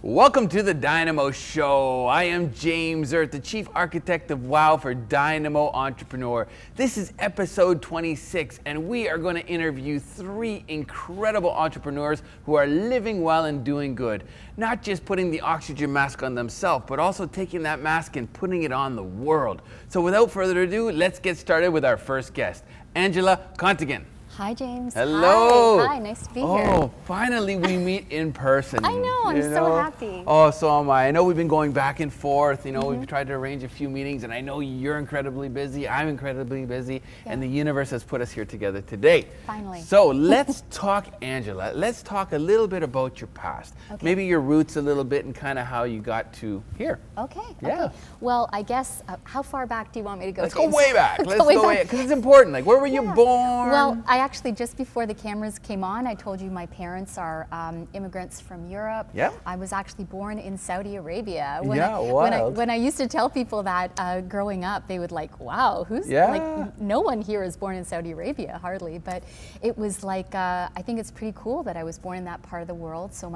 Welcome to the Dynamo Show. I am James Erdt, the Chief Architect of WOW for Dynamo Entrepreneur. This is episode 26, and we are going to interview three incredible entrepreneurs who are living well and doing good. Not just putting the oxygen mask on themselves, but also taking that mask and putting it on the world. So without further ado, let's get started with our first guest, Angela Kontgen. Hi, James. Hello. Hi, nice to be here. Oh, finally we meet in person. I know, I'm so happy. Oh, so am I. I know we've been going back and forth, you know, we've tried to arrange a few meetings, and I know you're incredibly busy, I'm incredibly busy, and the universe has put us here together today. Finally. So let's talk, Angela. Let's talk a little bit about your past. Okay. Maybe your roots a little bit and kind of how you got to here. Okay. Yeah. Okay. Well, I guess, how far back do you want me to go, James? Let's go way back. Let's go way back, because it's important. Like, where were you born? Well, actually, just before the cameras came on, I told you my parents are immigrants from Europe. Yeah. I was actually born in Saudi Arabia. When I used to tell people that growing up, they would like, wow, who's like, no one here is born in Saudi Arabia, hardly. But it was like, I think it's pretty cool that I was born in that part of the world. So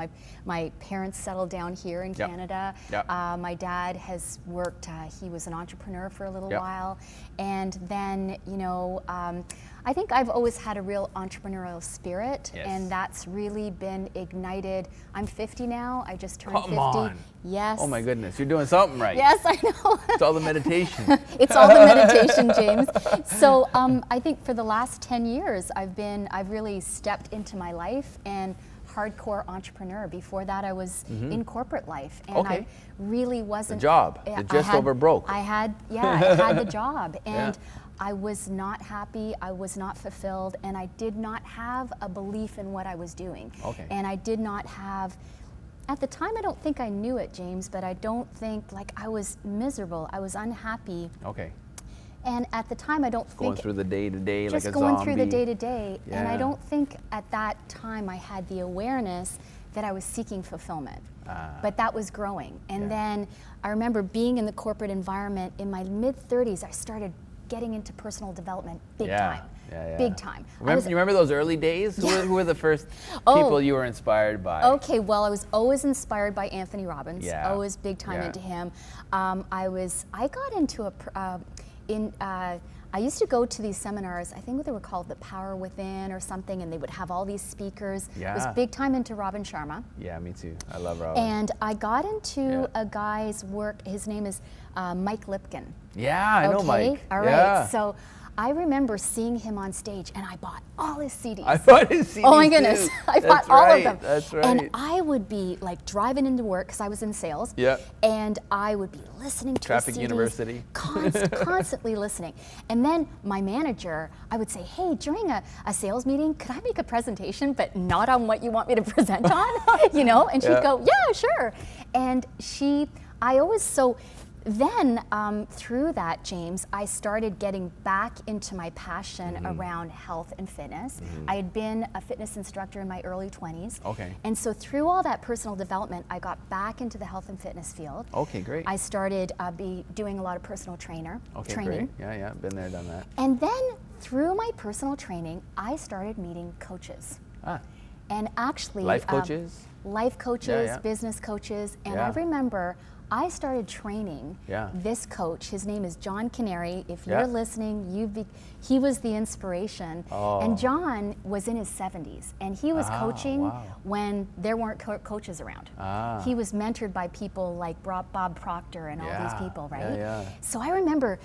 my parents settled down here in Canada. Yep. My dad has worked, he was an entrepreneur for a little while. And then, you know, I think I've always had a real entrepreneurial spirit, and that's really been ignited. I'm 50 now. I just turned 50. Come on. Yes. Oh my goodness, you're doing something right. Yes, I know. It's all the meditation. It's all the meditation, James. So I think for the last 10 years, I've really stepped into my life and hardcore entrepreneur. Before that, I was in corporate life, and I really wasn't. The job. It just over broke. I had the job, and. I was not happy, I was not fulfilled, and I did not have a belief in what I was doing. Okay. And I did not have, at the time I don't think I knew it, James, but I don't think, like, I was miserable, I was unhappy. Okay. And at the time I don't think. Going through the day to day like a zombie. Just going through the day to day, and I don't think at that time I had the awareness that I was seeking fulfillment. But that was growing. And then I remember being in the corporate environment, in my mid-30s I started getting into personal development big time. Big time. You remember those early days? Who were the first people you were inspired by? Okay, well, I was always inspired by Anthony Robbins. Always big time into him. I used to go to these seminars, I think they were called The Power Within or something, and they would have all these speakers. Yeah. It was big time into Robin Sharma. Yeah, me too. I love Robin. And I got into a guy's work, his name is Mike Lipkin. Yeah, I know Mike. All right, so I remember seeing him on stage, and I bought all his CDs. I bought his CDs. Oh my goodness, too. I bought all of them. That's right. And I would be like driving into work, because I was in sales, and I would be listening to his CDs. Traffic University. Constantly listening. And then my manager, I would say, hey, during a sales meeting, could I make a presentation, but not on what you want me to present on? You know, and she'd go, yeah, sure. And I always, Then through that, James, I started getting back into my passion around health and fitness. I had been a fitness instructor in my early 20s. Okay. And so through all that personal development, I got back into the health and fitness field. Okay, great. I started doing a lot of personal training. Great. Yeah, yeah, been there, done that. And then through my personal training, I started meeting coaches. Ah. And actually, life coaches? Life coaches, yeah, yeah. Business coaches, and yeah. I remember I started training this coach. His name is John Canary. If you're listening, he was the inspiration. Oh. And John was in his 70s, and he was coaching when there weren't coaches around. Ah. He was mentored by people like Bob Proctor and all these people, right? Yeah, yeah. So I remember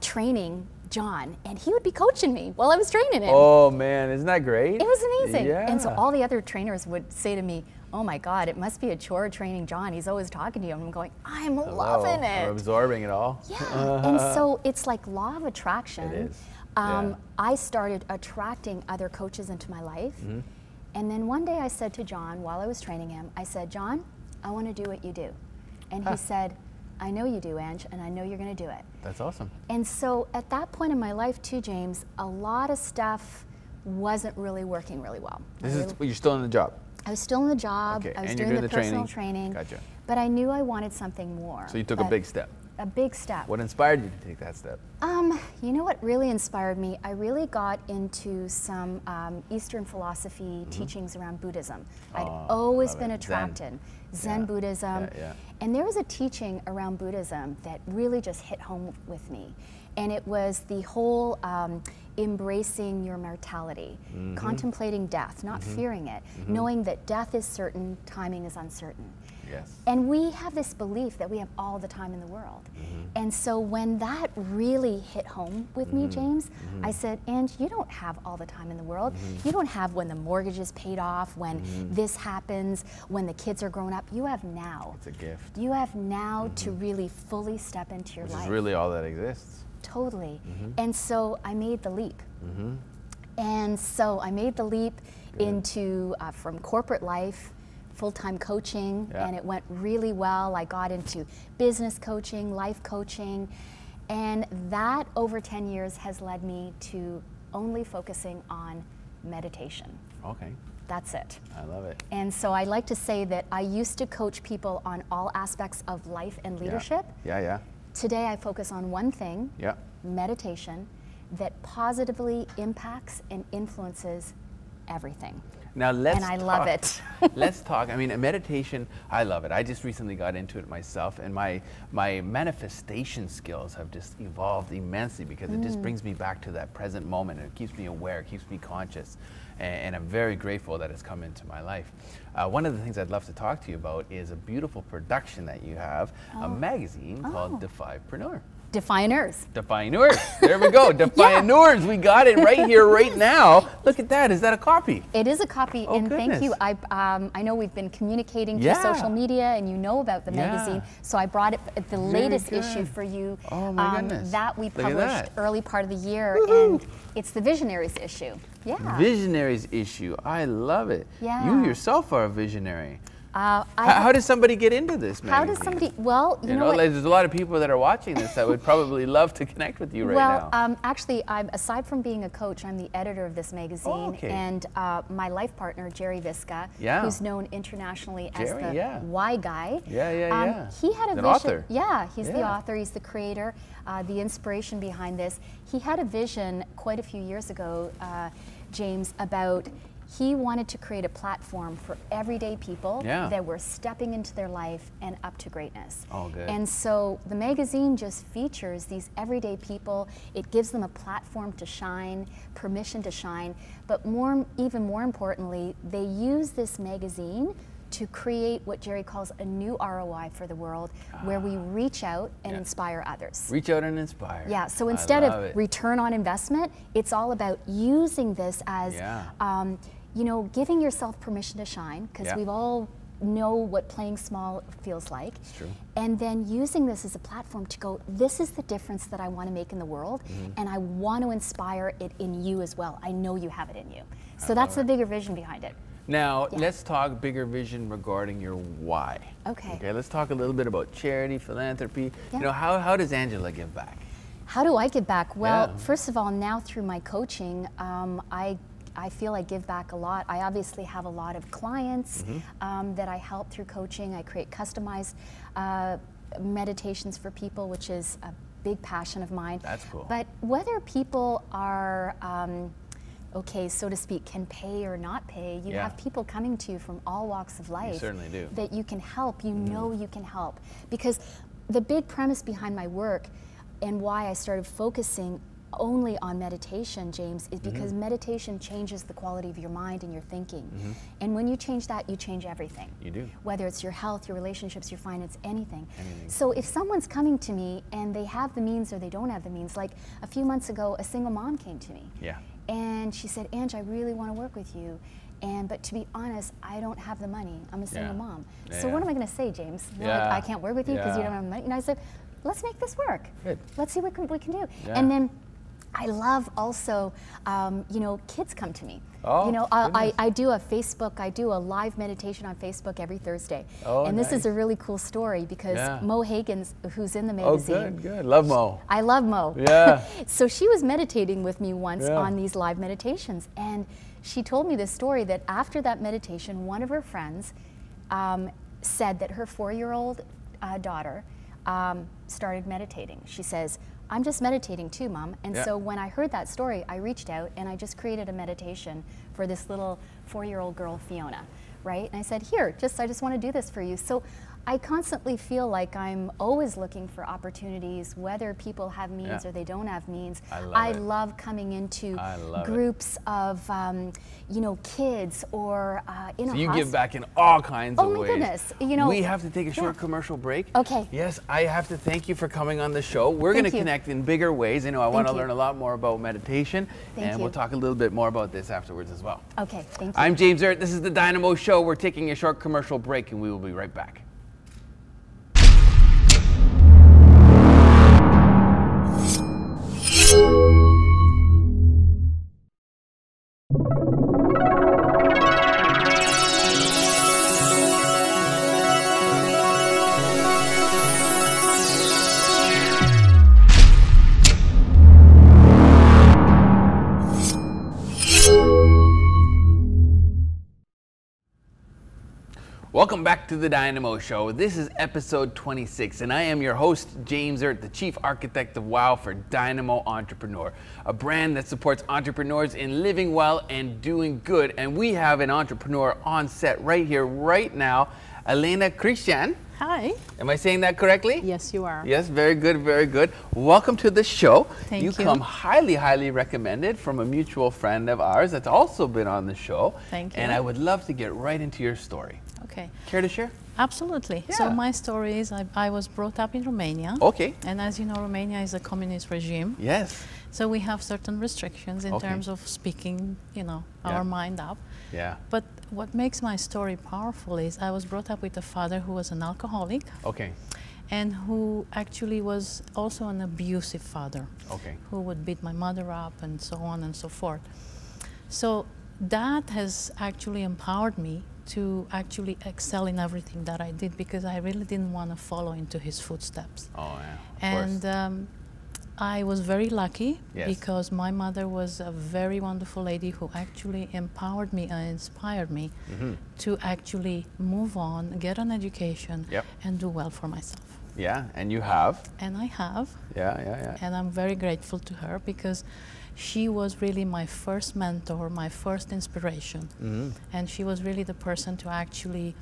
training John, and he would be coaching me while I was training him. Oh man, isn't that great? It was amazing. Yeah. And so all the other trainers would say to me, oh my God, it must be a chore training John. He's always talking to you. And I'm going, I'm loving it. We're absorbing it all. Yeah, and so it's like law of attraction. It is. Yeah. I started attracting other coaches into my life. Mm-hmm. And then one day I said to John, while I was training him, I said, John, I want to do what you do. And he said, I know you do, Ange, and I know you're going to do it. That's awesome. And so at that point in my life too, James, a lot of stuff wasn't really working really well. You're still in the job? I was still in the job. Okay. I was doing the personal training. Gotcha. But I knew I wanted something more. So you took a big step. A big step. What inspired you to take that step? You know what really inspired me? I really got into some Eastern philosophy teachings around Buddhism. I'd always been attracted. Zen Buddhism. Yeah, yeah. And there was a teaching around Buddhism that really just hit home with me. And it was the whole embracing your mortality, contemplating death, not fearing it, knowing that death is certain, timing is uncertain. Yes. And we have this belief that we have all the time in the world. And so when that really hit home with me, James, I said, Ange, you don't have all the time in the world. You don't have when the mortgage is paid off, when this happens, when the kids are grown up. You have now. It's a gift. You have now to really fully step into your life. Which is really all that exists. Totally. And so I made the leap. And so I made the leap into from corporate life, full-time coaching, and it went really well. I got into business coaching, life coaching, and that over 10 years has led me to only focusing on meditation. Okay. That's it. I love it. And so I like to say that I used to coach people on all aspects of life and leadership. Yeah, yeah. Today I focus on one thing, meditation, that positively impacts and influences everything. Now let's talk. And I love it. Let's talk. I mean, meditation, I love it. I just recently got into it myself, and my manifestation skills have just evolved immensely because it just brings me back to that present moment, and it keeps me aware, it keeps me conscious, and I'm very grateful that it's come into my life. One of the things I'd love to talk to you about is a beautiful production that you have, a magazine called Defipreneur. Defineers. Defineers. There we go. Defineers. We got it right here, right now. Look at that. Is that a copy? It is a copy. Oh, and goodness. Thank you. I know we've been communicating through social media, and you know about the magazine. So I brought it the latest issue for you. Oh my goodness. That we published early part of the year, and it's the Visionaries issue. Yeah. Visionaries issue. I love it. Yeah. You yourself are a visionary. How does somebody get into this magazine? How does somebody, well, you know what? There's a lot of people that are watching this that would probably love to connect with you right now. Well, actually, aside from being a coach, I'm the editor of this magazine, and my life partner, Jerry Visca, who's known internationally as Jerry, the Y guy. Yeah, yeah, yeah. He had a vision. Author. Yeah, he's the author, he's the creator, the inspiration behind this. He had a vision quite a few years ago, James, about he wanted to create a platform for everyday people that were stepping into their life and up to greatness. Oh, good. And so the magazine just features these everyday people. It gives them a platform to shine, permission to shine, but even more importantly, they use this magazine to create what Jerry calls a new ROI for the world, where we reach out and inspire others. Reach out and inspire. Yeah, so instead of return on investment, it's all about using this as, you know, giving yourself permission to shine, because we've all know what playing small feels like. It's true. And then using this as a platform to go, this is the difference that I want to make in the world, and I want to inspire it in you as well. I know you have it in you. So that's the bigger vision behind it. Now, let's talk bigger vision regarding your why. Okay. Okay, let's talk a little bit about charity, philanthropy. Yeah. You know, how does Angela give back? How do I give back? Well, first of all, now through my coaching, I feel I give back a lot. I obviously have a lot of clients that I help through coaching. I create customized meditations for people, which is a big passion of mine. That's cool. But whether people are, okay, so to speak, can pay or not pay, you have people coming to you from all walks of life. You certainly do. That you can help, you know you can help. Because the big premise behind my work and why I started focusing only on meditation, James, is because meditation changes the quality of your mind and your thinking. And when you change that, you change everything. You do. Whether it's your health, your relationships, your finance, anything. So if someone's coming to me and they have the means or they don't have the means, like a few months ago, a single mom came to me. Yeah. And she said, "Ange, I really want to work with you. But to be honest, I don't have the money. I'm a single mom. So what am I going to say, James? Like, I can't work with you because you don't have money." And I said, "Let's make this work. Good. Let's see what we can do." And then I love also, you know, kids come to me. Oh, you know, I do a live meditation on Facebook every Thursday. Oh, and this is a really cool story because Mo Hagen, who's in the magazine. Oh, good, good. Love Mo. I love Mo. Yeah. So she was meditating with me once on these live meditations. And she told me this story that after that meditation, one of her friends said that her 4-year-old daughter started meditating. She says, "I'm just meditating too, Mom." And so when I heard that story, I reached out and I just created a meditation for this little 4-year-old girl, Fiona, right? And I said, "Here, I just want to do this for you." So I constantly feel like I'm always looking for opportunities, whether people have means or they don't have means. I love coming into groups of, you know, kids or in a hospital. You give back in all kinds of ways. Oh my goodness, you know. We have to take a short commercial break. Okay. Yes, I have to thank you for coming on the show. We're going to connect in bigger ways. You know, I want to learn a lot more about meditation. And we'll talk a little bit more about this afterwards as well. Okay, thank you. I'm James Erdt. This is the Dynamo Show. We're taking a short commercial break and we will be right back. Welcome back to the Dynamo Show. This is episode 26, and I am your host, James Erdt, the chief architect of WOW for Dynamo Entrepreneur, a brand that supports entrepreneurs in living well and doing good. And we have an entrepreneur on set right here, right now, Elena Crisan. Hi. Am I saying that correctly? Yes, you are. Yes, very good, very good. Welcome to the show. Thank you. You come highly, highly recommended from a mutual friend of ours that's also been on the show. Thank you. And I would love to get right into your story. Okay. Care to share? Absolutely. Yeah. So my story is I was brought up in Romania. Okay. And as you know, Romania is a communist regime. Yes. So we have certain restrictions in terms of speaking, you know, our mind up. Yeah. But what makes my story powerful is I was brought up with a father who was an alcoholic. Okay. And who actually was also an abusive father. Okay. Who would beat my mother up and so on and so forth. So that has actually empowered me to actually excel in everything that I did because I really didn't want to follow into his footsteps. Oh, yeah. And I was very lucky because my mother was a very wonderful lady who actually empowered me and inspired me to actually move on, get an education, and do well for myself. Yeah, and you have. And I have. Yeah, yeah, yeah. And I'm very grateful to her because she was really my first mentor, my first inspiration. And she was really the person to actually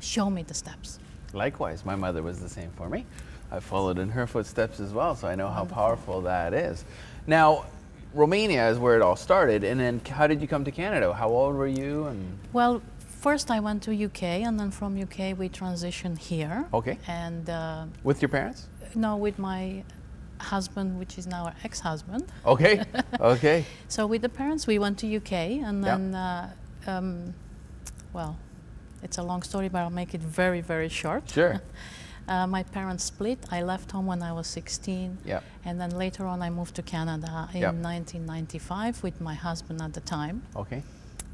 show me the steps. Likewise, my mother was the same for me. I followed in her footsteps as well, so I know how powerful that is. Now, Romania is where it all started, and then how did you come to Canada? How old were you? And well, first I went to UK, and then from UK we transitioned here. Okay. And with your parents? No, with my husband, which is now our ex-husband. Okay, okay. So with the parents, we went to UK, and then, well, it's a long story, but I'll make it very, very short. Sure. My parents split. I left home when I was 16, and then later on I moved to Canada in 1995 with my husband at the time. Okay.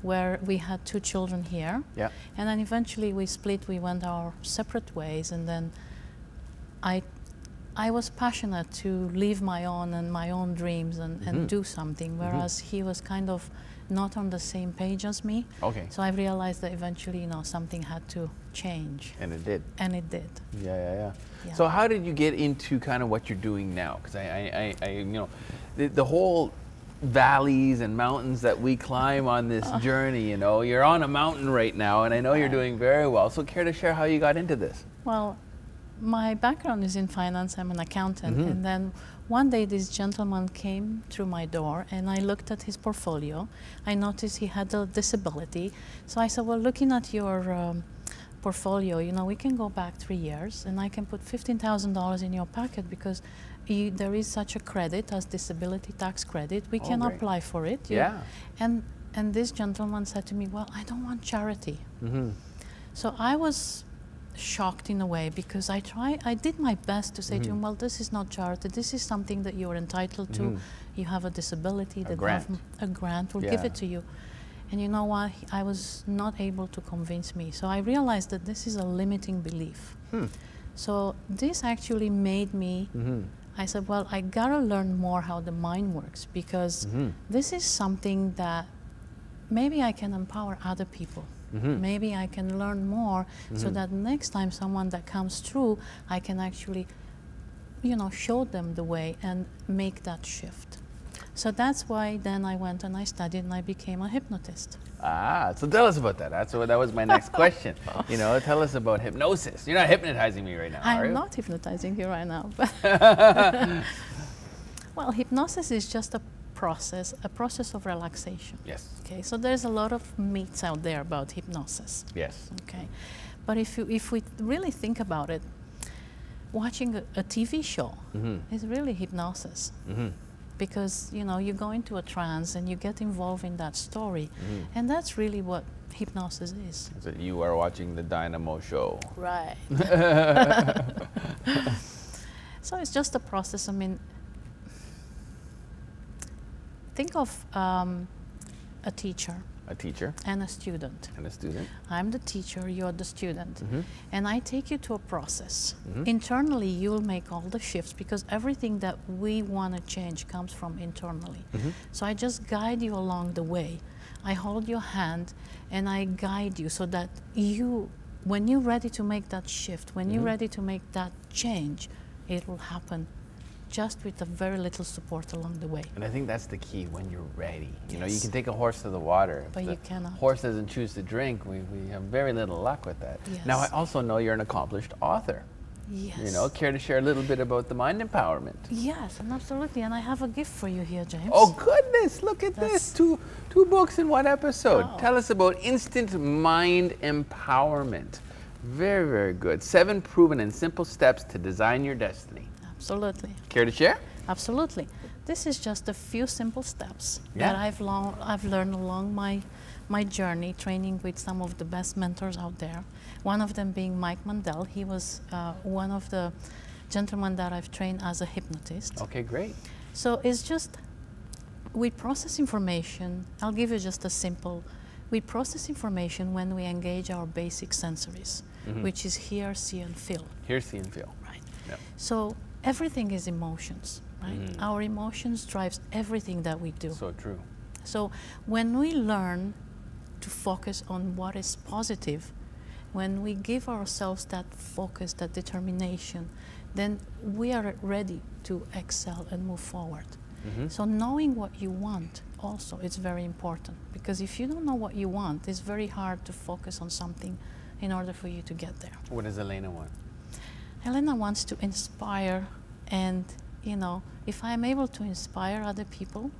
where we had two children here. Yeah. And then eventually we split, we went our separate ways, and then I was passionate to live my own and my own dreams and do something, whereas he was kind of not on the same page as me. Okay. So I realized that eventually, you know, something had to change. And it did. And it did. Yeah, yeah, yeah. So how did you get into kind of what you're doing now? Because I you know, the whole valleys and mountains that we climb on this journey, you know, you're on a mountain right now, and I know you're doing very well. So care to share how you got into this? Well, my background is in finance. I'm an accountant. And then one day this gentleman came through my door, and I looked at his portfolio. I noticed he had a disability. So I said, well, looking at your portfolio, you know, we can go back 3 years, and I can put $15,000 in your pocket because there is such a credit as disability tax credit. We can apply for it. Yeah. And this gentleman said to me, well, I don't want charity. So I was shocked in a way, because I did my best to say to him, well, this is not charity, this is something that you're entitled to. You have a disability, the government, a grant will give it to you. And you know what, I was not able to convince me. So I realized that this is a limiting belief. So this actually made me, I said, well, I gotta learn more how the mind works, because this is something that maybe I can empower other people. Maybe I can learn more so that next time someone that comes through, I can actually, you know, show them the way and make that shift. So that's why then I went and I studied and I became a hypnotist. Ah, so tell us about that. That's what, that was my next question. You know, tell us about hypnosis. You're not hypnotizing me right now, are you? I'm not hypnotizing you right now. Well, hypnosis is just a process of relaxation. Yes. Okay, so there's a lot of myths out there about hypnosis. Yes. Okay, but if we really think about it, watching a TV show is really hypnosis, because you know you go into a trance and you get involved in that story, and that's really what hypnosis is. So you are watching the Dynamo show. Right. So it's just a process. I mean, think of a teacher. A teacher. And a student. And a student. I'm the teacher, you're the student. And I take you to a process. Internally, you'll make all the shifts because everything that we want to change comes from internally. So I just guide you along the way. I hold your hand and I guide you so that you, when you're ready to make that shift, when you're ready to make that change, it will happen, just with a very little support along the way. And I think that's the key, when you're ready. You know, you can take a horse to the water. But you cannot. If the horse doesn't choose to drink, we have very little luck with that. Yes. Now, I also know you're an accomplished author. Yes. You know, care to share a little bit about the mind empowerment? Yes, and absolutely. And I have a gift for you here, James. Oh, goodness, look at this. Two books in one episode. Wow. Tell us about instant mind empowerment. Very, very good. 7 proven and simple steps to design your destiny. Absolutely. Care to share? Absolutely. This is just a few simple steps that I've learned along my journey, training with some of the best mentors out there. One of them being Mike Mandel. He was one of the gentlemen that I've trained as a hypnotist. Okay, great. So it's just, we process information. I'll give you just a simple, we process information when we engage our basic sensories, which is hear, see, and feel. Hear, see, and feel. Right. Yep. So everything is emotions, right? Our emotions drives everything that we do. So true. So when we learn to focus on what is positive, when we give ourselves that focus, that determination, then we are ready to excel and move forward. So knowing what you want also is very important, because if you don't know what you want, it's very hard to focus on something in order for you to get there. What does Elena want? Elena wants to inspire, and you know, if I'm able to inspire other people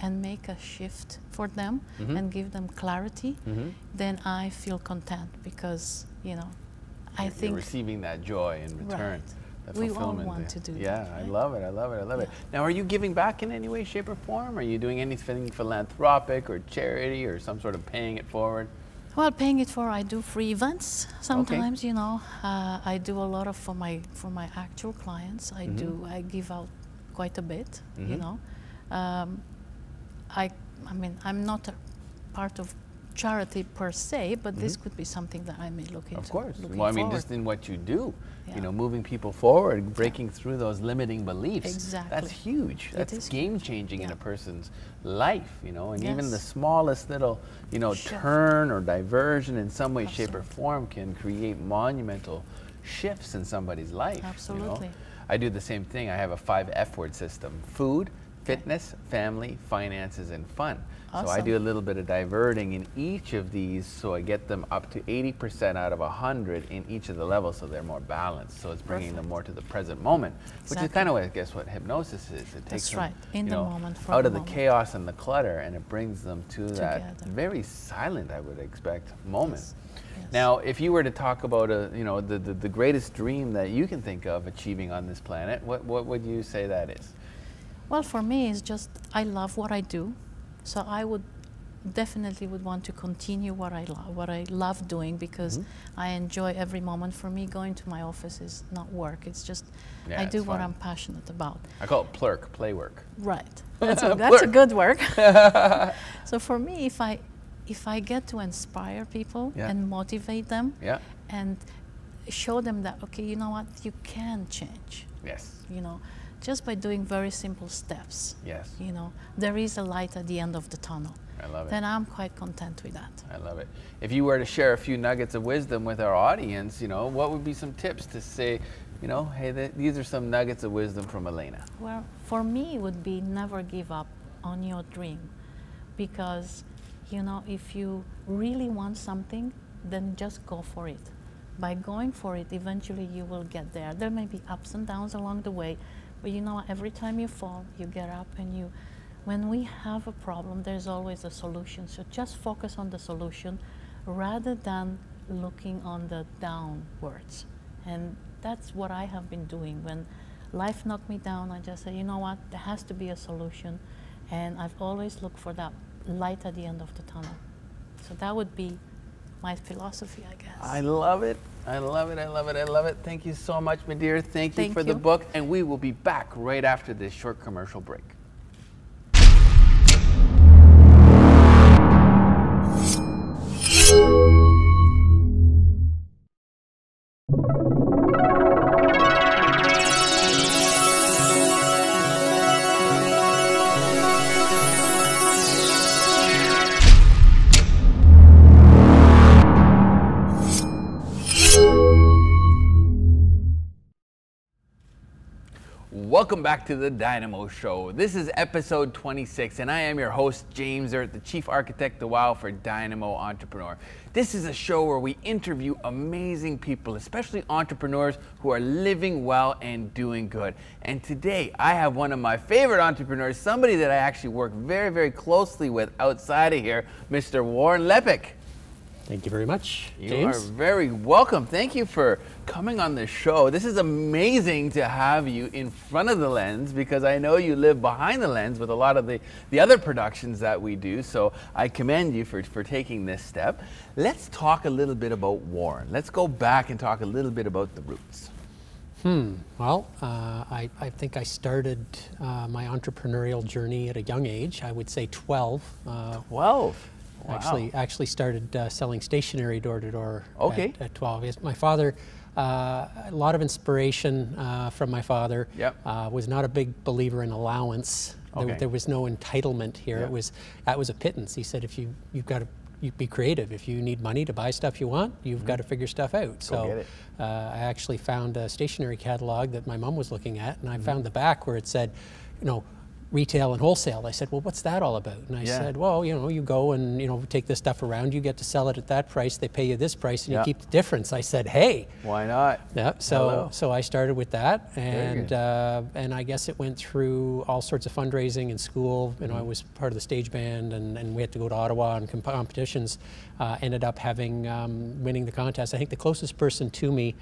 and make a shift for them and give them clarity, then I feel content, because you know, I think you're receiving that joy in return. Right. We all want to do that. Yeah, right? I love it, I love it, I love it. Now, are you giving back in any way, shape, or form? Are you doing anything philanthropic or charity or some sort of paying it forward? Well, paying it for, I do free events sometimes, you know. I do a lot of for my actual clients. I do, I give out quite a bit, you know. I mean, I'm not a part of charity per se, but this could be something that I may look into. Of course. Well, I mean, just in what you do, you know, moving people forward, breaking through those limiting beliefs. Exactly. That's huge. That's game-changing in a person's life, you know, and even the smallest little, you know, turn or diversion in some way, shape, or form can create monumental shifts in somebody's life. Absolutely. You know? I do the same thing. I have a 5 F-word system: food, fitness, family, finances, and fun. Awesome. So I do a little bit of diverting in each of these, so I get them up to 80% out of 100 in each of the levels, so they're more balanced. So it's bringing them more to the present moment, which is kind of what, I guess, what hypnosis is. It takes them out of the chaos and the clutter, and it brings them to that very silent, I would expect, moment. Yes. Now, if you were to talk about the greatest dream that you can think of achieving on this planet, what would you say that is? Well, for me, it's just I love what I do. So I would definitely want to continue what I love doing, because I enjoy every moment. For me, going to my office is not work. It's just I do what I'm passionate about. I call it plurk, play work. Right. That's a good work. So for me, if I get to inspire people and motivate them and show them that, okay, you know what, you can change. Yes. You know, just by doing very simple steps. Yes. You know, there is a light at the end of the tunnel. I love it. Then I'm quite content with that. I love it. If you were to share a few nuggets of wisdom with our audience, you know, what would be some tips to say, you know, hey, these are some nuggets of wisdom from Elena? Well, for me, it would be never give up on your dream, because, you know, if you really want something, then just go for it. By going for it, eventually you will get there. There may be ups and downs along the way, but you know, every time you fall, you get up, and you, when we have a problem, there's always a solution. So just focus on the solution rather than looking on the downwards. And that's what I have been doing. When life knocked me down, I just said, you know what, there has to be a solution. And I've always looked for that light at the end of the tunnel. So that would be my philosophy, I guess. I love it. I love it. I love it. I love it. Thank you so much, my dear. Thank you for the book. And we will be back right after this short commercial break. Welcome back to the Dynamo Show. This is episode 26, and I am your host, James Erdt, the Chief Architect of WOW for Dynamo Entrepreneur. This is a show where we interview amazing people, especially entrepreneurs who are living well and doing good. And today, I have one of my favorite entrepreneurs, somebody that I actually work very, very closely with outside of here, Mr. Warren Leppik. Thank you very much, James. You are very welcome. Thank you for coming on the show. This is amazing to have you in front of the lens, because I know you live behind the lens with a lot of the other productions that we do. So I commend you for taking this step. Let's talk a little bit about Warren. Let's go back and talk a little bit about the roots. Well, I think I started my entrepreneurial journey at a young age. I would say 12. 12? Wow. Actually started selling stationery door-to-door at 12. Yes, my father, a lot of inspiration from my father, was not a big believer in allowance. There was no entitlement here. It was, that was a pittance. He said, if you've got to be creative. If you need money to buy stuff you want, you've got to figure stuff out. So I actually found a stationery catalog that my mom was looking at, and I found the back where it said, you know, retail and wholesale. I said, well, what's that all about? And I said, well, you know, you go and, you know, take this stuff around, you get to sell it at that price, they pay you this price, and you keep the difference. I said, hey, why not? So I started with that, and I guess it went through all sorts of fundraising in school. You know, I was part of the stage band, and we had to go to Ottawa and competitions. Ended up having winning the contest. I think the closest person to me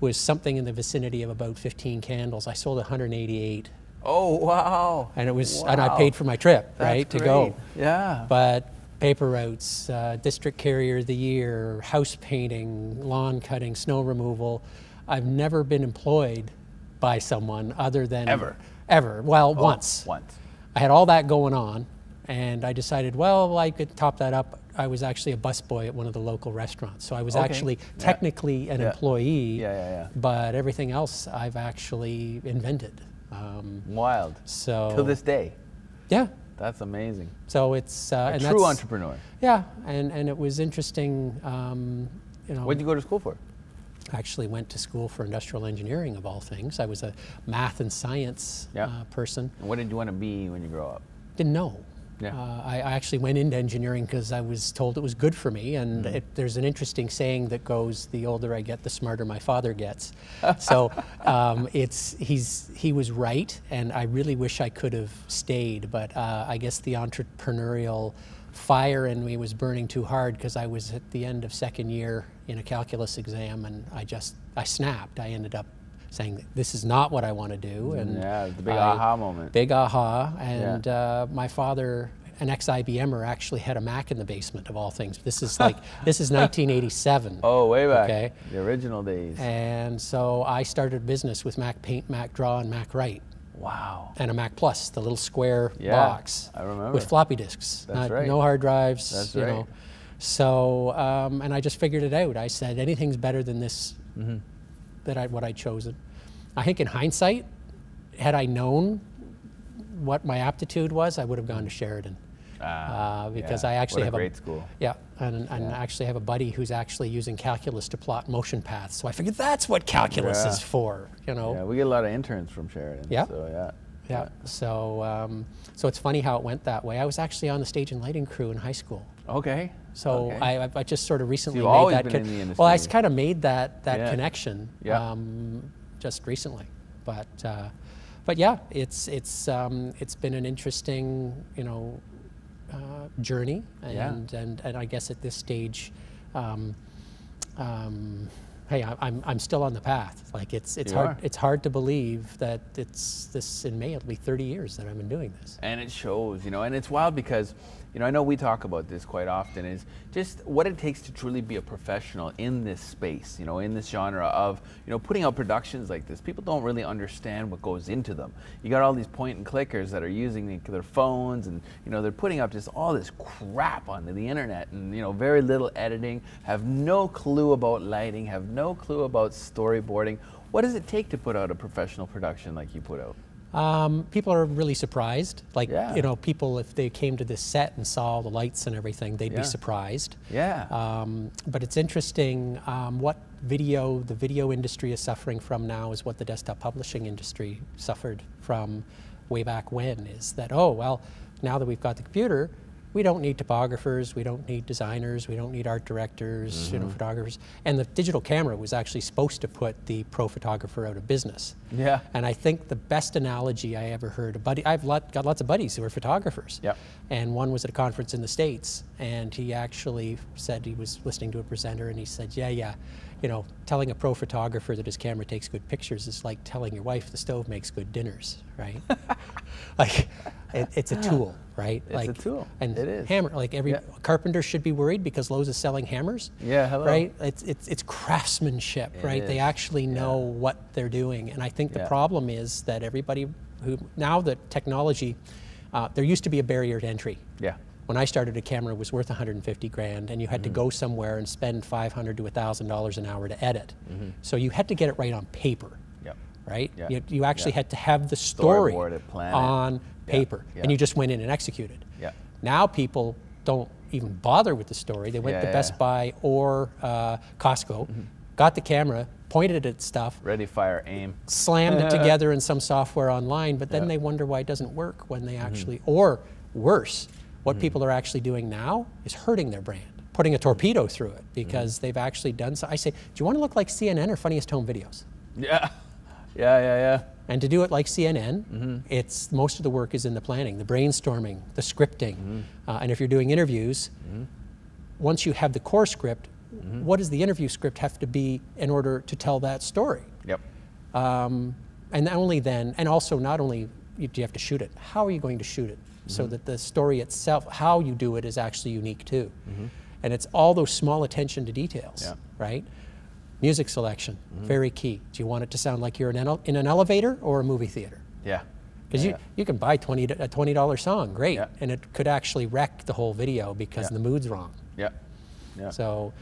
was something in the vicinity of about 15 candles. I sold 188. Oh, wow. And it was, and I paid for my trip, to go. Yeah. But paper routes, district carrier of the year, house painting, lawn cutting, snow removal. I've never been employed by someone other than... Ever? Ever. Well, once. I had all that going on, And I decided, well, I could top that up. I was actually a busboy at one of the local restaurants. So I was actually technically an employee, but everything else I've actually invented. Wild. So to this day. Yeah. That's amazing. So it's and true entrepreneur. Yeah, and it was interesting. You know, what did you go to school for? I actually went to school for industrial engineering, of all things. I was a math and science person. And what did you want to be when you grow up? Didn't know. Yeah. I actually went into engineering because I was told it was good for me, and there's an interesting saying that goes, the older I get, the smarter my father gets. So he was right, and I really wish I could have stayed, but I guess the entrepreneurial fire in me was burning too hard because I was at the end of second year in a calculus exam, and I snapped. I ended up saying, this is not what I want to do. And yeah, the big aha moment. Big aha. And my father, an ex-IBMer, actually had a Mac in the basement, of all things. This is like, this is 1987. Oh, way back, okay? The original days. And so I started business with Mac Paint, Mac Draw, and Mac Write. Wow. And a Mac Plus, the little square box. I remember. With floppy disks. That's right. No hard drives. That's right. Know. So, and I just figured it out. I said, anything's better than this. What I'd chosen. I think in hindsight, had I known what my aptitude was, I would have gone to Sheridan. Because I actually have a great school. Yeah, and I actually have a buddy who's actually using calculus to plot motion paths. So I figured that's what calculus is for, you know. Yeah, we get a lot of interns from Sheridan. Yeah. So, so, so it's funny how it went that way. I was actually on the stage and lighting crew in high school. Okay. So I just sort of recently made that connection. Well, I kind of made that connection just recently, but yeah, it's been an interesting, you know, journey, and I guess at this stage, hey, I'm still on the path. Like it's hard to believe that it's this. In May, it'll be 30 years that I've been doing this. And it shows, you know. And it's wild because, you know, I know we talk about this quite often. Is just what it takes to truly be a professional in this space, you know, in this genre of, you know, putting out productions like this. People don't really understand what goes into them. You got all these point and clickers that are using their phones, and you know they're putting up just all this crap onto the internet, and you know very little editing. Have no clue about lighting. Have no clue about storyboarding. What does it take to put out a professional production like you put out? People are really surprised. Like, you know, people, if they came to this set and saw the lights and everything, they'd be surprised. Yeah. But it's interesting what the video industry is suffering from now is what the desktop publishing industry suffered from way back when, is that, oh, well, now that we've got the computer, we don't need topographers, we don't need designers, we don't need art directors, you know, photographers. And the digital camera was actually supposed to put the pro photographer out of business. Yeah. And I think the best analogy I ever heard, I've got lots of buddies who are photographers. Yep. And one was at a conference in the States, and he actually said he was listening to a presenter, and he said, you know, telling a pro photographer that his camera takes good pictures is like telling your wife the stove makes good dinners, right? Like, it's a tool, right? It's a tool. And it is. Hammer, like every carpenter should be worried because Lowe's is selling hammers. Yeah, hello. Right? It's craftsmanship, right? They actually know what they're doing. And I think the problem is that everybody who, now that technology, there used to be a barrier to entry. Yeah. When I started, a camera was worth 150 grand, and you had to go somewhere and spend $500 to $1,000 an hour to edit. So you had to get it right on paper, right? Yep. You actually had to have the story on paper, and you just went in and executed. Now people don't even bother with the story. They went to Best Buy or Costco, got the camera, pointed at stuff. Ready, fire, aim. Slammed it together in some software online, but then they wonder why it doesn't work when they actually, or worse, what people are actually doing now is hurting their brand, putting a torpedo through it because they've actually done so. I say, do you want to look like CNN or Funniest Home Videos? Yeah. And to do it like CNN, it's most of the work is in the planning, the brainstorming, the scripting. And if you're doing interviews, once you have the core script, what does the interview script have to be in order to tell that story? Yep. And only then, and also not only do you have to shoot it, how are you going to shoot it? So that the story itself, how you do it, is actually unique too. And it's all those small attention to details, right? Music selection, very key. Do you want it to sound like you're in an elevator or a movie theater? Yeah. Because you can buy a $20 song, great, and it could actually wreck the whole video because the mood's wrong. Yeah. Yeah. So,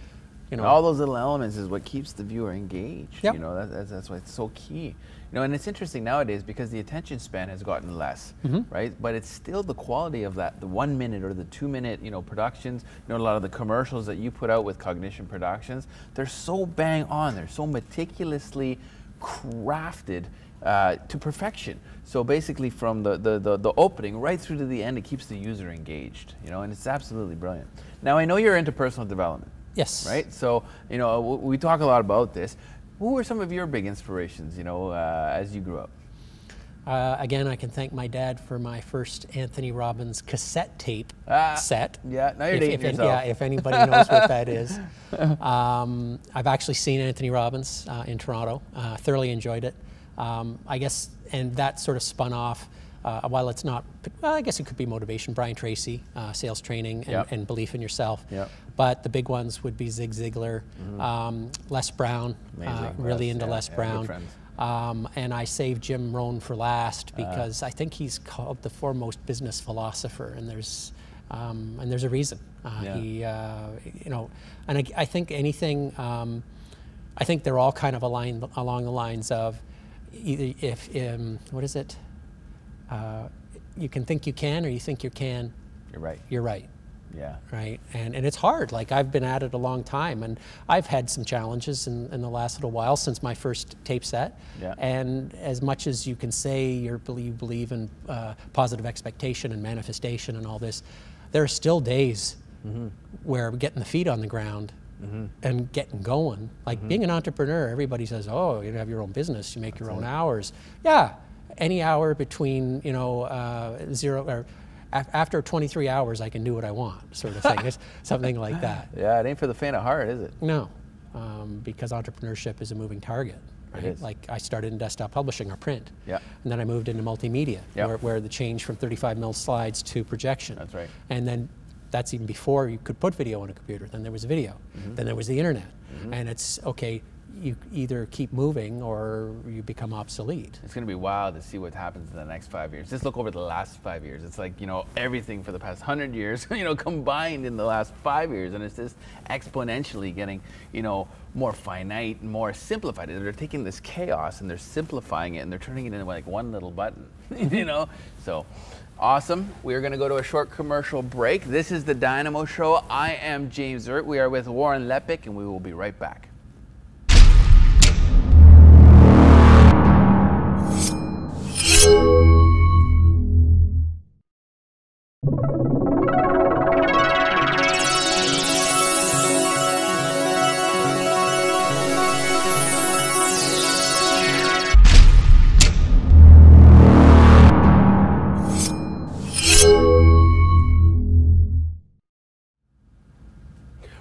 you know, and all those little elements is what keeps the viewer engaged. Yep. You know, that's why it's so key. You know, and it's interesting nowadays because the attention span has gotten less, right? But it's still the quality of that, the 1 minute or the 2 minute, you know, productions. You know, a lot of the commercials that you put out with Cognition Productions, they're so bang on. They're so meticulously crafted to perfection. So basically from the opening right through to the end, it keeps the user engaged, you know, and it's absolutely brilliant. Now, I know you're into personal development. Yes. Right? So, you know, we talk a lot about this. Who were some of your big inspirations, you know, as you grew up? Again, I can thank my dad for my first Anthony Robbins cassette tape set. Yeah, now you're dating yourself. Yeah, if anybody knows what that is. I've actually seen Anthony Robbins in Toronto. Thoroughly enjoyed it. I guess, and that sort of spun off. While it's not, well, I guess it could be motivation. Brian Tracy, sales training, and, and belief in yourself. Yep. But the big ones would be Zig Ziglar, Les Brown. Really into Les Brown. And I saved Jim Rohn for last because I think he's called the foremost business philosopher, and there's a reason. He, you know, and I think anything. I think they're all kind of aligned along the lines of, either if what is it? You can think you can, or you think you can. You're right. You're right. Yeah. Right. And it's hard. Like, I've been at it a long time, and I've had some challenges in the last little while since my first tape set. Yeah. And as much as you can say you believe in positive expectation and manifestation and all this, there are still days where getting the feet on the ground and getting going. Like being an entrepreneur, everybody says, oh, you have your own business, you make your own hours. Yeah. Any hour between, you know, zero or after 23 hours, I can do what I want, sort of thing. It's something like that. Yeah, it ain't for the faint of heart, is it? No, because entrepreneurship is a moving target. Right? It is. Like, I started in desktop publishing or print, and then I moved into multimedia, where the change from 35 mil slides to projection. That's right. And then that's even before you could put video on a computer. Then there was video. Then there was the internet, and it's okay. You either keep moving or you become obsolete. It's going to be wild to see what happens in the next 5 years. Just look over the last 5 years. It's like, you know, everything for the past 100 years, you know, combined in the last 5 years, and it's just exponentially getting, you know, more finite, more simplified. They're taking this chaos and they're simplifying it and they're turning it into like one little button, you know. So awesome. We're going to go to a short commercial break. This is the Dynamo Show. I am James Erdt. We are with Warren Leppik, and we will be right back.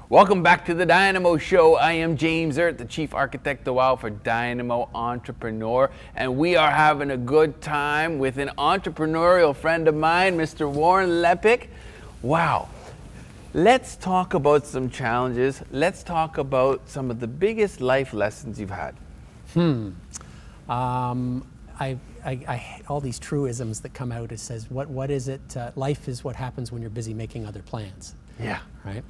Welcome back to the Dynamo Show. I am James Erdt, the Chief Architect of WOW for Dynamo Entrepreneur, and we are having a good time with an entrepreneurial friend of mine, Mr. Warren Leppik. Wow. Let's talk about some challenges. Let's talk about some of the biggest life lessons you've had. I all these truisms that come out. It says, what is it? Life is what happens when you're busy making other plans. Yeah. Right?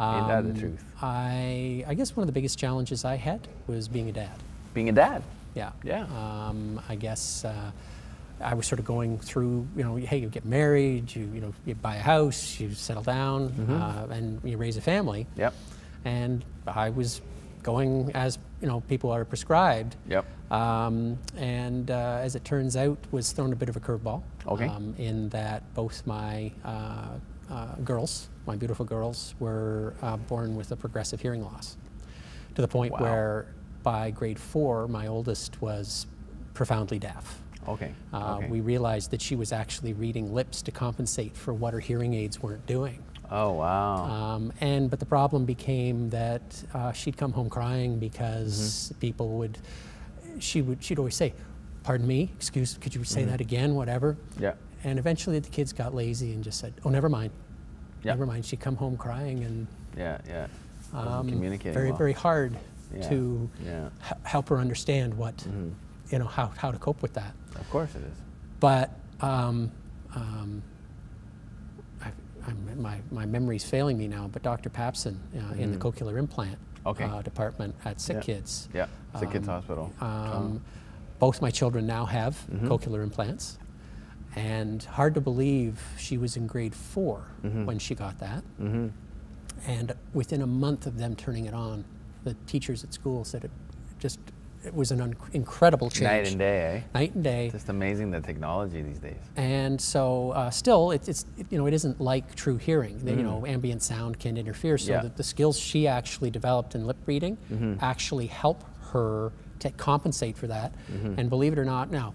Ain't that the truth? I guess one of the biggest challenges I had was being a dad. Being a dad? Yeah. Yeah. I guess I was sort of going through, you know, hey, you get married, you know, you buy a house, you settle down, and you raise a family. Yep. And I was going as, you know, people are prescribed. Yep. And as it turns out, was thrown a bit of a curveball. Okay. In that both my girls, my beautiful girls, were born with a progressive hearing loss, to the point where by grade 4, my oldest was profoundly deaf. Okay. We realized that she was actually reading lips to compensate for what her hearing aids weren't doing. Oh, wow. But the problem became that she'd come home crying because people would, she'd always say, pardon me, excuse, could you say that again, whatever. Yeah. And eventually the kids got lazy and just said, oh, never mind. Yep. Never mind. She'd come home crying and communicating very, very hard to help her understand what, you know, how to cope with that. Of course it is. But my memory's failing me now, but Dr. Papson in the cochlear implant department at Sick Kids. Yeah, Sick Kids Hospital. Both my children now have cochlear implants. And hard to believe she was in grade 4 when she got that. And within a month of them turning it on, the teachers at school said it was an incredible change. Night and day, eh? Night and day. Just amazing, the technology these days. And so still, it isn't like true hearing. They, ambient sound can interfere, so that the skills she actually developed in lip reading actually help her to compensate for that. And believe it or not, now,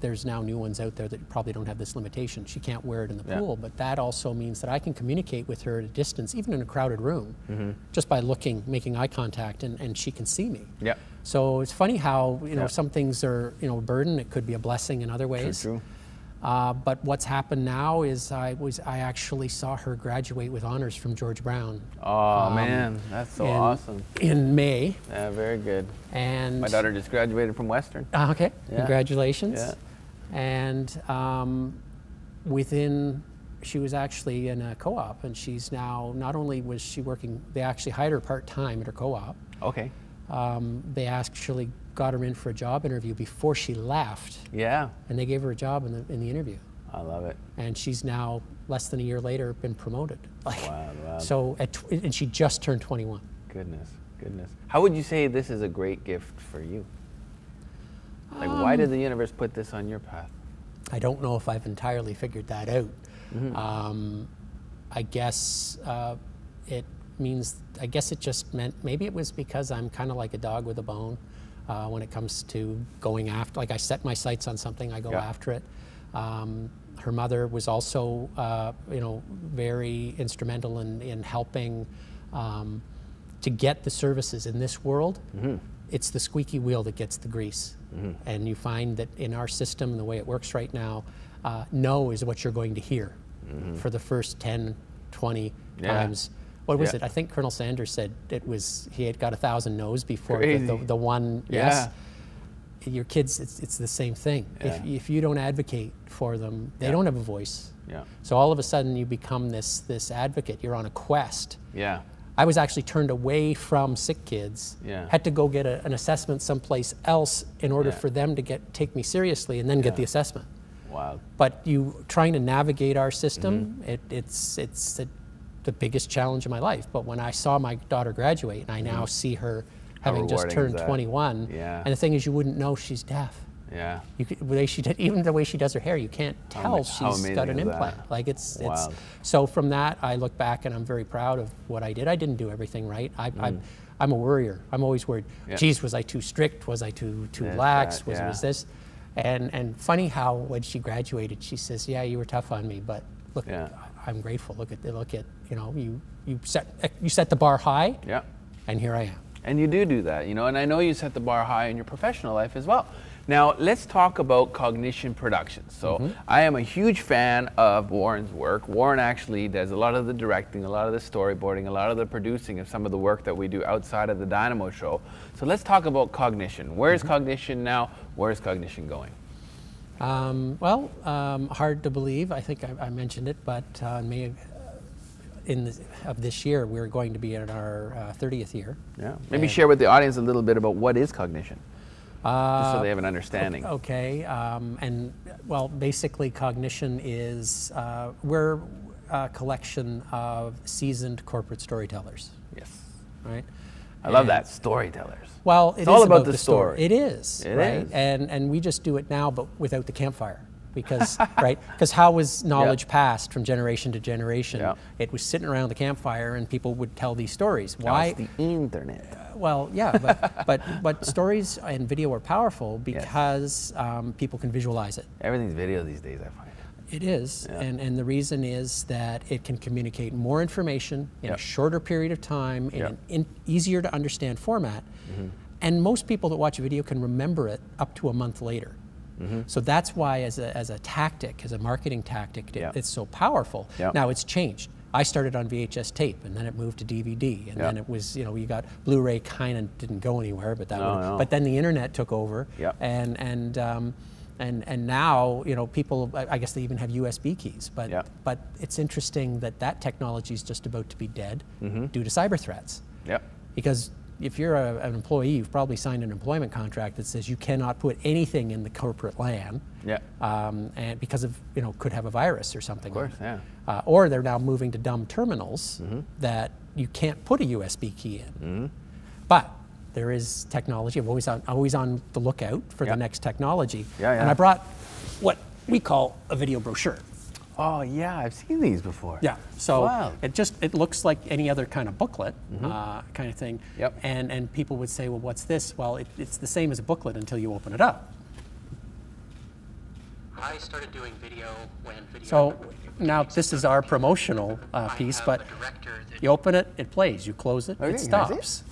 there's now new ones out there that probably don't have this limitation. She can't wear it in the pool, but that also means that I can communicate with her at a distance, even in a crowded room, just by looking, making eye contact, and she can see me. Yeah. So it's funny how some things are a burden. It could be a blessing in other ways. True, true. But what's happened now is I actually saw her graduate with honors from George Brown. Oh man, that's so awesome! In May. Yeah, very good. And my daughter just graduated from Western. Okay, yeah. Congratulations! Yeah. And she was actually in a co-op, and she's now not only was she working, they actually hired her part time at her co-op. Okay. They actually got her in for a job interview before she left. Yeah. And they gave her a job in the interview. I love it. And she's now, less than a year later, been promoted. Like, wow. So, and she just turned 21. Goodness. How would you say this is a great gift for you? Like, why did the universe put this on your path? I don't know if I've entirely figured that out. I guess it just meant, maybe it was because I'm kind of like a dog with a bone. When it comes to going after, like I set my sights on something, I go after it. Her mother was also, very instrumental in helping to get the services in this world. It's the squeaky wheel that gets the grease. And you find that in our system, the way it works right now, no is what you're going to hear for the first 10, 20 times. What was it? I think Colonel Sanders said he had got 1,000 no's before the one yes. Your kids, it's the same thing. Yeah. If you don't advocate for them, they don't have a voice. Yeah. So all of a sudden you become this advocate. You're on a quest. Yeah. I was actually turned away from Sick Kids. Yeah. Had to go get an assessment someplace else in order for them to take me seriously and then get the assessment. Wow. But you trying to navigate our system, it's the biggest challenge of my life. But when I saw my daughter graduate, and I now see her having just turned 21, and the thing is, you wouldn't know she's deaf. Yeah. Even the way she does her hair, you can't tell she's got an implant. That? Like it's so from that, I look back and I'm very proud of what I did. I didn't do everything right. I'm a worrier. I'm always worried. Yeah. Geez, was I too strict? Was I too lax? Was this? And funny how when she graduated, she says, "Yeah, you were tough on me, but look." Yeah. I'm grateful. Look at you set the bar high. Yeah. And here I am. And you do that, and I know you set the bar high in your professional life as well. Now let's talk about Cognition Productions. So I am a huge fan of Warren's work. Warren actually does a lot of the directing, a lot of the storyboarding, a lot of the producing of some of the work that we do outside of the Dynamo show. So let's talk about Cognition. Where's Cognition now? Where's Cognition going? Hard to believe. I think I mentioned it, but of this year, we're going to be at our 30th year. Yeah. Maybe share with the audience a little bit about what is Cognition, just so they have an understanding. Okay. Basically, Cognition is we're a collection of seasoned corporate storytellers. Yes. Right. I love that, storytellers. Well, it's all about the story. It is, right? And we just do it now, but without the campfire, because right? Because how was knowledge passed from generation to generation? Yeah. It was sitting around the campfire, and people would tell these stories. Why? It's the internet. But stories and video are powerful because people can visualize it. Everything's video these days, I find. It is, and the reason is that it can communicate more information in a shorter period of time, in an easier to understand format, and most people that watch a video can remember it up to a month later. So that's why as a marketing tactic, it's so powerful. Now it's changed. I started on VHS tape, and then it moved to DVD, and then it was, you got Blu-ray, kind of didn't go anywhere, but then the internet took over, and And now, you know, people, I guess they even have USB keys, but yep. but it's interesting that that technology is just about to be dead mm-hmm. due to cyber threats. Yep. Because if you're an employee, you've probably signed an employment contract that says you cannot put anything in the corporate LAN, yeah. And because of, you know, could have a virus or something. Of course, yeah. Or they're now moving to dumb terminals mm-hmm. that you can't put a USB key in. Mm-hmm. But there is technology. I'm always on the lookout for yeah. the next technology. Yeah, yeah. And I brought what we call a video brochure. Oh yeah, I've seen these before. Yeah, so wow. it looks like any other kind of booklet mm-hmm. Kind of thing. Yep. And people would say, well, what's this? Well, it's the same as a booklet until you open it up. I started doing video when video. So now this is our promotional piece, but you open it, it plays. You close it, okay, it stops.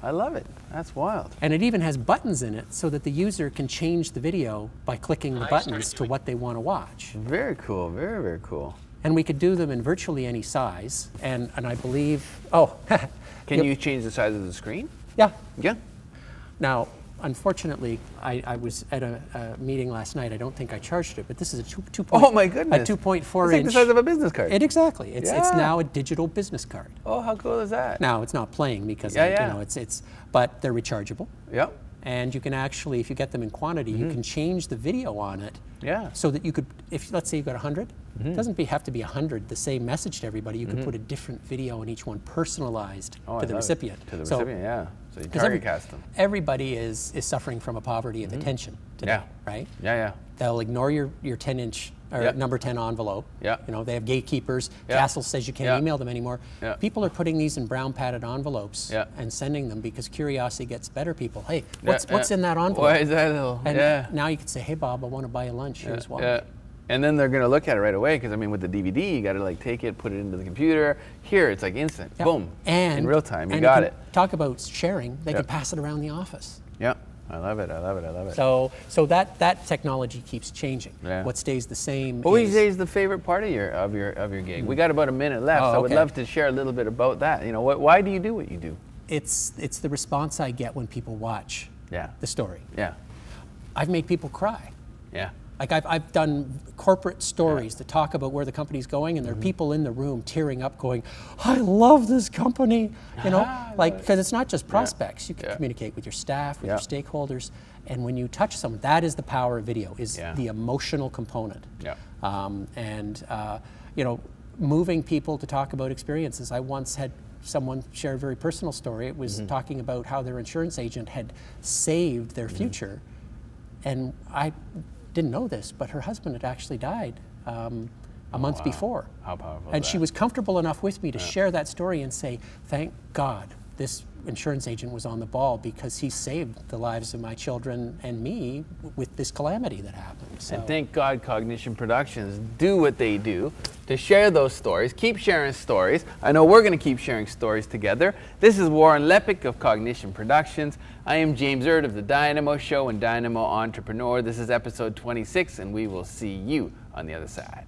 I love it. That's wild. And it even has buttons in it so that the user can change the video by clicking the buttons to what they want to watch. Very cool. Very, very cool. And we could do them in virtually any size. And I believe, oh. Can you change the size of the screen? Yeah. Yeah. Now, unfortunately, I was at a meeting last night. I don't think I charged it, but this is a 2.4 Oh my goodness. A 2.4 inch. It's like the size of a business card. Exactly. It's now a digital business card. Oh, how cool is that? Now it's not playing because you know it's but they're rechargeable. Yep. And you can actually, if you get them in quantity, mm-hmm. you can change the video on it. Yeah. So that you could, if let's say you've got 100, mm-hmm. it doesn't have to be 100 the same message to everybody. You mm-hmm. could put a different video on each one, personalized to the recipient. To the recipient, yeah. So you target cast them. Everybody is suffering from a poverty of mm-hmm. attention today, yeah. right? Yeah, yeah. They'll ignore your 10-inch or yep. number 10 envelope. Yep. You know, they have gatekeepers. Yep. Castle says you can't yep. email them anymore. Yep. People are putting these in brown padded envelopes yep. and sending them because curiosity gets better people. Hey, what's in that envelope? Why is that little? And yeah. now you can say, hey, Bob, I want to buy you lunch. Here's yeah. why. Yeah. And then they're going to look at it right away because, I mean, with the DVD, you got to, like, take it, put it into the computer. Here, it's, like, instant. Yep. Boom. And in real time, you got it. Talk about sharing. They yep. can pass it around the office. Yeah. I love it, I love it, I love it. So that technology keeps changing. Yeah. What stays the same is... Days the favorite part of your gig? We got about a minute left, so I would love to share a little bit about that. You know, why do you do what you do? It's the response I get when people watch yeah. the story. Yeah. I've made people cry. Yeah. Like I've done corporate stories yeah. that talk about where the company's going, and there are people in the room tearing up, going, "I love this company," you know, like because it's not just prospects. Yeah. You can yeah. communicate with your staff, with yeah. your stakeholders, and when you touch someone, that is the power of video, is yeah. the emotional component. Yeah. You know, moving people to talk about experiences. I once had someone share a very personal story. It was mm-hmm. talking about how their insurance agent had saved their future, mm-hmm. and I didn't know this, but her husband had actually died a month wow. before. How powerful. And she was comfortable enough with me to yeah. share that story and say, thank God this insurance agent was on the ball because he saved the lives of my children and me with this calamity that happened. So. And thank God Cognition Productions do what they do to share those stories, keep sharing stories. I know we're going to keep sharing stories together. This is Warren Leppik of Cognition Productions. I am James Erdt of The Dynamo Show and Dynamo Entrepreneur. This is episode 26, and we will see you on the other side.